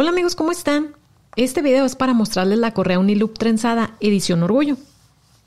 Hola amigos, ¿cómo están? Este video es para mostrarles la correa Uniloop trenzada edición Orgullo.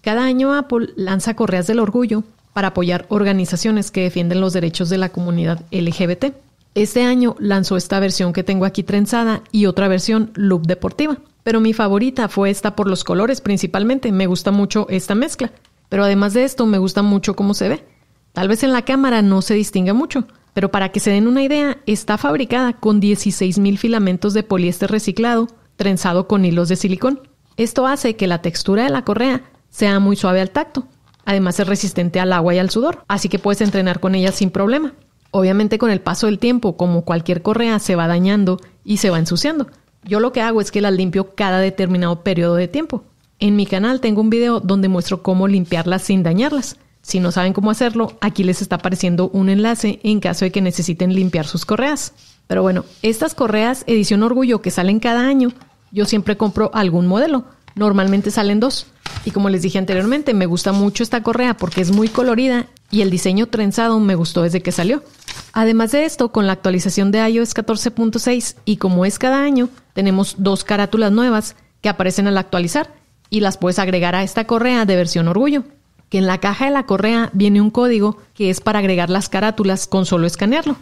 Cada año Apple lanza correas del orgullo para apoyar organizaciones que defienden los derechos de la comunidad LGBT. Este año lanzó esta versión que tengo aquí trenzada y otra versión loop deportiva. Pero mi favorita fue esta por los colores principalmente. Me gusta mucho esta mezcla. Pero además de esto me gusta mucho cómo se ve. Tal vez en la cámara no se distinga mucho. Pero para que se den una idea, está fabricada con 16,000 filamentos de poliéster reciclado trenzado con hilos de silicón. Esto hace que la textura de la correa sea muy suave al tacto. Además es resistente al agua y al sudor, así que puedes entrenar con ella sin problema. Obviamente con el paso del tiempo, como cualquier correa, se va dañando y se va ensuciando. Yo lo que hago es que las limpio cada determinado periodo de tiempo. En mi canal tengo un video donde muestro cómo limpiarlas sin dañarlas. Si no saben cómo hacerlo, aquí les está apareciendo un enlace en caso de que necesiten limpiar sus correas. Pero bueno, estas correas edición Orgullo que salen cada año, yo siempre compro algún modelo. Normalmente salen dos. Y como les dije anteriormente, me gusta mucho esta correa porque es muy colorida y el diseño trenzado me gustó desde que salió. Además de esto, con la actualización de iOS 14.6 y como es cada año, tenemos dos carátulas nuevas que aparecen al actualizar y las puedes agregar a esta correa de versión Orgullo, que en la caja de la correa viene un código que es para agregar las carátulas con solo escanearlo.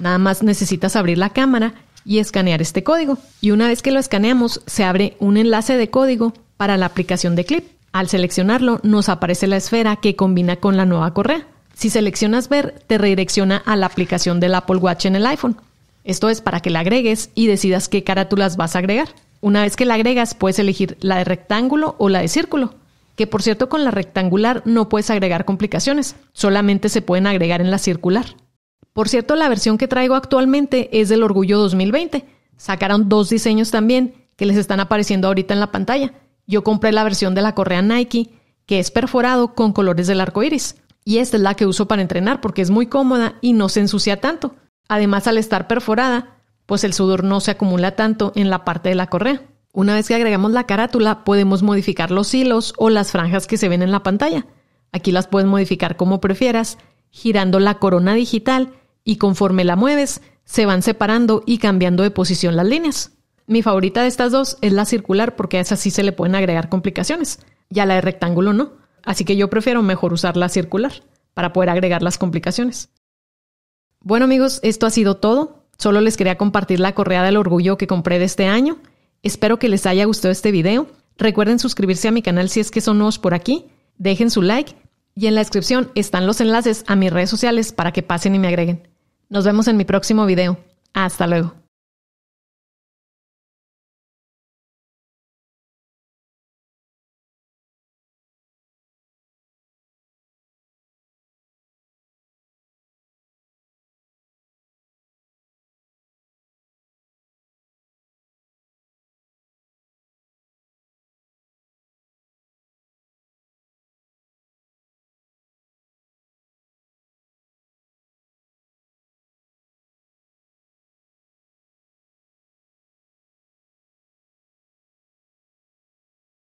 Nada más necesitas abrir la cámara y escanear este código. Y una vez que lo escaneamos, se abre un enlace de código para la aplicación de Clip. Al seleccionarlo, nos aparece la esfera que combina con la nueva correa. Si seleccionas ver, te redirecciona a la aplicación del Apple Watch en el iPhone. Esto es para que la agregues y decidas qué carátulas vas a agregar. Una vez que la agregas, puedes elegir la de rectángulo o la de círculo. Que por cierto, con la rectangular no puedes agregar complicaciones, solamente se pueden agregar en la circular. Por cierto, la versión que traigo actualmente es del Orgullo 2020. Sacaron dos diseños también que les están apareciendo ahorita en la pantalla. Yo compré la versión de la correa Nike, que es perforado con colores del arco iris. Y esta es la que uso para entrenar porque es muy cómoda y no se ensucia tanto. Además, al estar perforada, pues el sudor no se acumula tanto en la parte de la correa. Una vez que agregamos la carátula, podemos modificar los hilos o las franjas que se ven en la pantalla. Aquí las puedes modificar como prefieras, girando la corona digital y conforme la mueves, se van separando y cambiando de posición las líneas. Mi favorita de estas dos es la circular porque a esa sí se le pueden agregar complicaciones. Ya la de rectángulo no. Así que yo prefiero mejor usar la circular para poder agregar las complicaciones. Bueno amigos, esto ha sido todo. Solo les quería compartir la correa del orgullo que compré de este año. Espero que les haya gustado este video. Recuerden suscribirse a mi canal si es que son nuevos por aquí. Dejen su like y en la descripción están los enlaces a mis redes sociales para que pasen y me agreguen. Nos vemos en mi próximo video. Hasta luego.